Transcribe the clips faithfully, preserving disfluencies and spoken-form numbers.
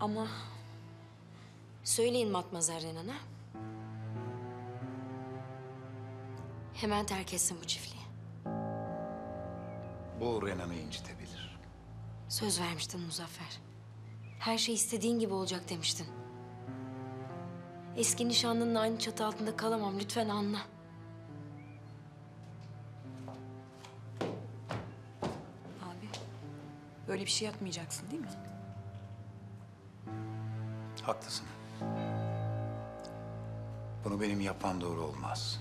Ama... Söyleyin Matmazel Renan'a. Hemen terk etsin bu çiftliği. Bu Renan'ı incitebilir. Söz vermiştin Muzaffer. Her şey istediğin gibi olacak demiştin. Eski nişanlının aynı çatı altında kalamam. Lütfen anla. Abi, böyle bir şey yapmayacaksın değil mi? Haklısın. Bunu benim yapmam doğru olmaz.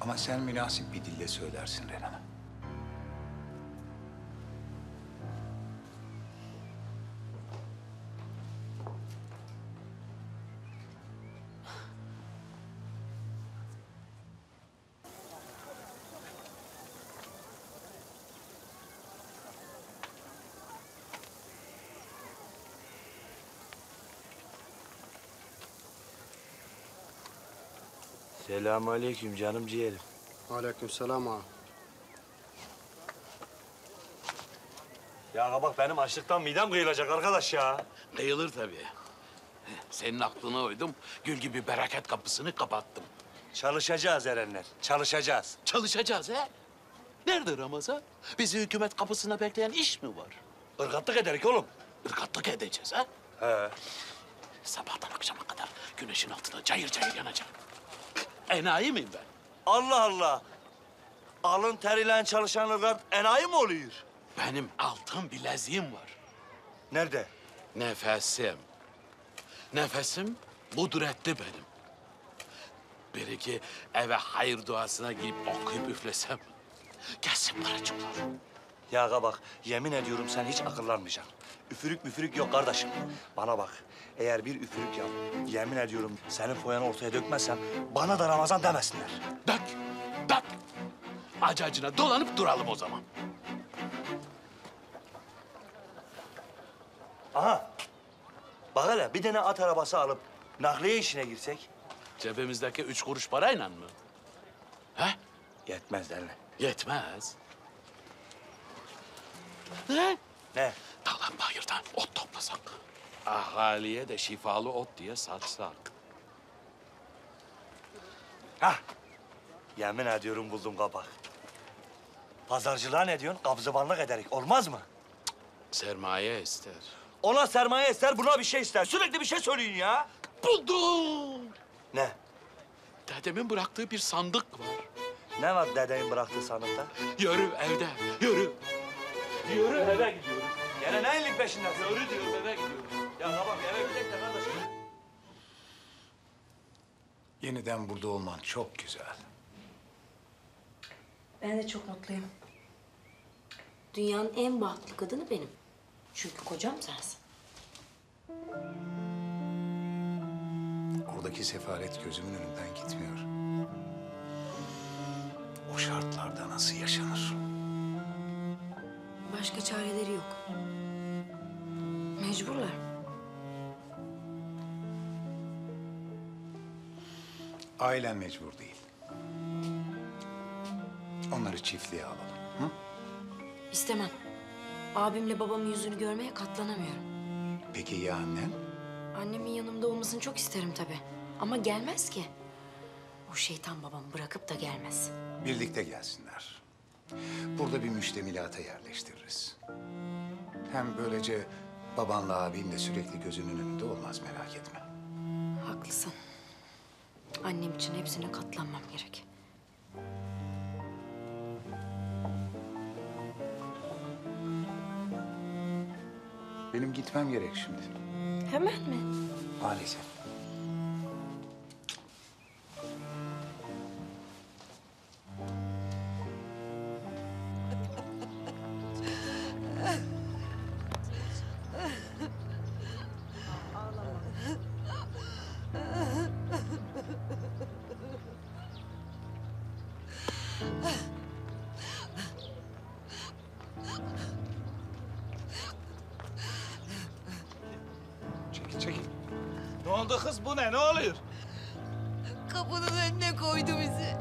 Ama sen münasip bir dille söylersin Renan'a. Selamünaleyküm canım ciğerim. Aleykümselam ağa. Ya bak benim açlıktan midem kıyılacak arkadaş ya. Kıyılır tabii. Senin aklına uydum, gül gibi bereket kapısını kapattım. Çalışacağız erenler, çalışacağız. Çalışacağız he? Nerede Ramazan? Bizi hükümet kapısına bekleyen iş mi var? Irgatlık ederik oğlum. Irgatlık edeceğiz ha? He. Sabahtan akşama kadar güneşin altında cayır cayır yanacak. Enayi miyim ben? Allah Allah! Alın teriyle çalışan ırgat enayi mi oluyor? Benim altın bileziğim var. Nerede? Nefesim. Nefesim kudretli benim. Bir iki eve hayır duasına giyip okuyup üflesem kesin para çıkar. Yağa bak, yemin ediyorum sen hiç akıllanmayacaksın. Üfürük müfürük yok kardeşim. Bana bak, eğer bir üfürük yap, yemin ediyorum senin foyanı ortaya dökmezsem bana da Ramazan demesinler. Dök, dök. Acacına dolanıp duralım o zaman. Aha, bak hele bir tane at arabası alıp nakliye işine girsek. Cebimizdeki üç kuruş parayla mı? He? Yetmez derler. Yetmez. Ne? Ne? Dağdan bayırdan ot toplasak. Ahaliye de şifalı ot diye satsak. Hah! Yemin ediyorum buldum kabak. Pazarcılığa ne diyorsun? Kabzıbanlık ederek olmaz mı? Cık, sermaye ister. Ona sermaye ister, buna bir şey ister. Sürekli bir şey söyleyin ya. Buldum! Ne? Dedemin bıraktığı bir sandık var. Ne var dedemin bıraktığı sandıkta? Yürü evde, yürü. Yürü eve gidiyoruz. Gene ne iyilik peşinden? Yürü diyoruz eve gidiyoruz. Ya bak eve gidelim de kardeşim. Yeniden burada olman çok güzel. Ben de çok mutluyum. Dünyanın en bahtlı kadını benim. Çünkü kocam sensin. Oradaki sefaret gözümün önünden gitmiyor. O şartlarda nasıl yaşanır? Başka çareleri yok. Mecburlar. Ailen mecbur değil. Onları çiftliğe alalım, hı? İstemem. Abimle babamın yüzünü görmeye katlanamıyorum. Peki ya annen? Annemin yanımda olmasını çok isterim tabii. Ama gelmez ki. O şeytan babamı bırakıp da gelmez. Birlikte gelsinler. Burada bir müştemilata yerleştiririz. Hem böylece babanla abin de sürekli gözünün önünde olmaz, merak etme. Haklısın. Annem için hepsine katlanmam gerek. Benim gitmem gerek şimdi. Hemen mi? Maalesef. Kız bu ne? Ne oluyor? Kapının önüne koydu bizi.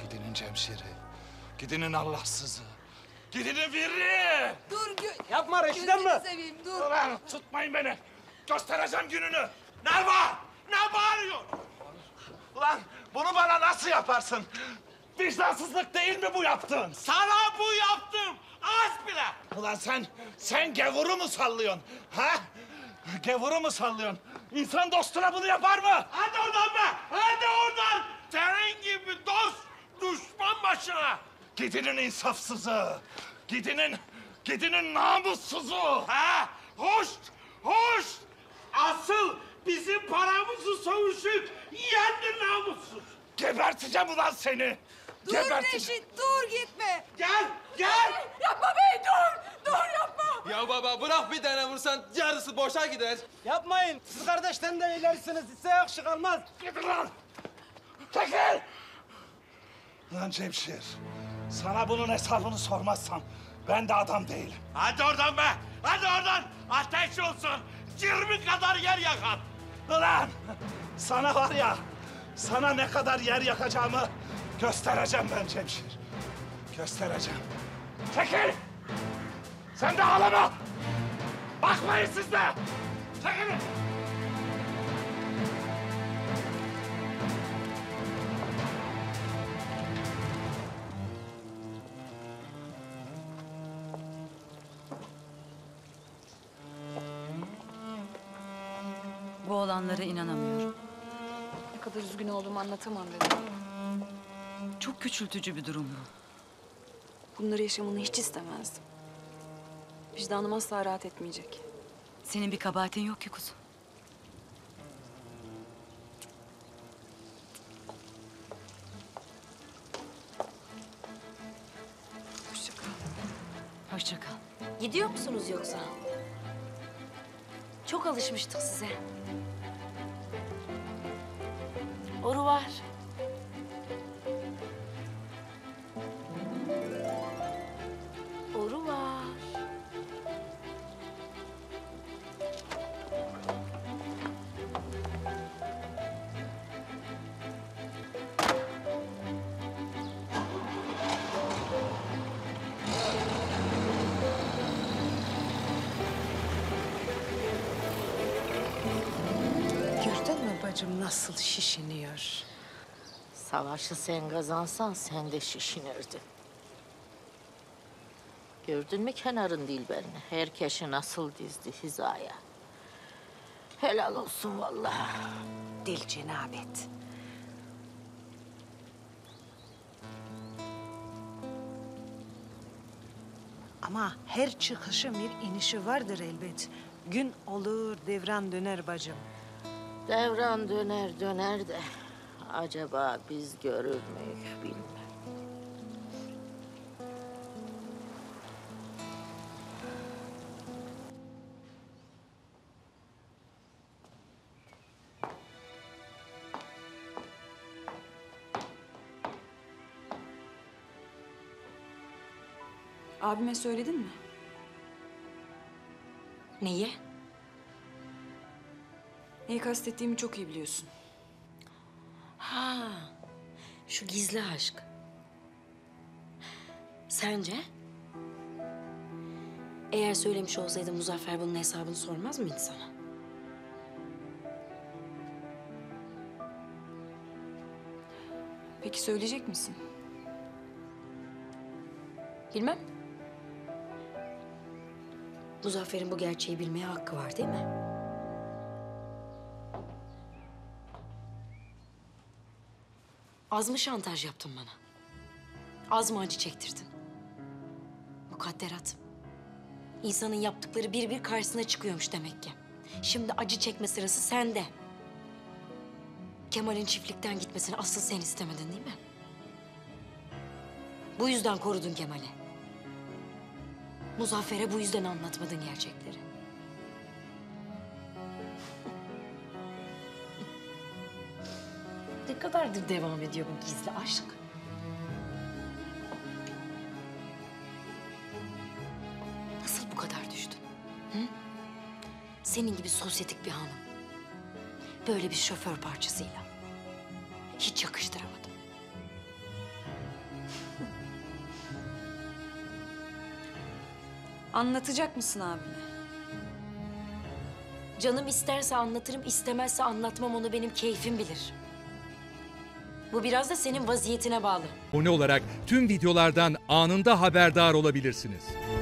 Gidinin Cemşir'i, gidinin Allahsızı. Gidin evleri! Dur gö... Yapma Reşit'im mi? Seveyim, dur. Ulan tutmayın beni. Göstereceğim gününü. Nerva! Ne bağırıyorsun? Ulan bunu bana nasıl yaparsın? Vicdansızlık değil mi bu yaptığın? Sana bu yaptım. Az bile. Ulan sen, sen gavuru mu sallıyorsun? Ha? Gavuru mu sallıyorsun? İnsan dostuna bunu yapar mı? Hadi oradan be! Hadi oradan! Senin gibi dost, düşman başına. Gidinin insafsızı, gidinin, gidinin namussuzu. Ha? Hoş, hoş! Asıl bizim paramızı savuşup yendin namussuz. Geberteceğim ulan seni. Dur Reşit, dur gitme. Gel, gel. Yapma bey, dur. Dur yapma. Ya baba bırak bir tane vursan yarısı boşa gider. Yapmayın. Siz kardeşten de ilerisiniz. Size yakışık almaz. Gidin lan. Çekil. Lan Cemşir, sana bunun hesabını sormazsam ben de adam değilim. Hadi oradan be. Hadi oradan. Ateş olsun. Yirmi kadar yer yakar. Ulan sana var ya, sana ne kadar yer yakacağımı göstereceğim ben Cemşir. Göstereceğim. Çekil! Sen de ağlama! Bakmayın siz de! Çekilin! Bu olanlara inanamıyorum. Ne kadar üzgün olduğumu anlatamam dedim. Çok küçültücü bir durum bu. Bunları yaşamını hiç istemezdim. Vicdanım asla rahat etmeyecek. Senin bir kabahatin yok ki kuzum. Hoşça kal. Hoşça kal. Gidiyor musunuz yoksa? Çok alışmıştık size. Oru var. Oru var. Bacım nasıl şişiniyor? Savaşı sen kazansan sen de şişinirdin. Gördün mü kenarın dilberini? Herkesi nasıl dizdi hizaya. Helal olsun vallahi. Dil cenabet. Ama her çıkışın bir inişi vardır elbet. Gün olur devran döner bacım. Devran döner döner de acaba biz görür müyük bilmem. Abime söyledin mi? Neyi? Neyi kastettiğimi çok iyi biliyorsun. Ha, şu gizli aşk. Sence? Eğer söylemiş olsaydı Muzaffer bunun hesabını sormaz mıydı sana? Peki söyleyecek misin? Bilmem. Muzaffer'in bu gerçeği bilmeye hakkı var değil mi? Az mı şantaj yaptın bana? Az mı acı çektirdin? Mukadderat. İnsanın yaptıkları bir bir karşısına çıkıyormuş demek ki. Şimdi acı çekme sırası sende. Kemal'in çiftlikten gitmesini asıl sen istemedin değil mi? Bu yüzden korudun Kemal'i. Muzaffer'e bu yüzden anlatmadın gerçekleri. Ne kadardır devam ediyor bu gizli aşk? Nasıl bu kadar düştün? Hı? Senin gibi sosyetik bir hanım. Böyle bir şoför parçasıyla. Hiç yakıştıramadım. Anlatacak mısın abine? Canım isterse anlatırım, istemezse anlatmam, onu benim keyfim bilir. Bu biraz da senin vaziyetine bağlı. Abone olarak tüm videolardan anında haberdar olabilirsiniz.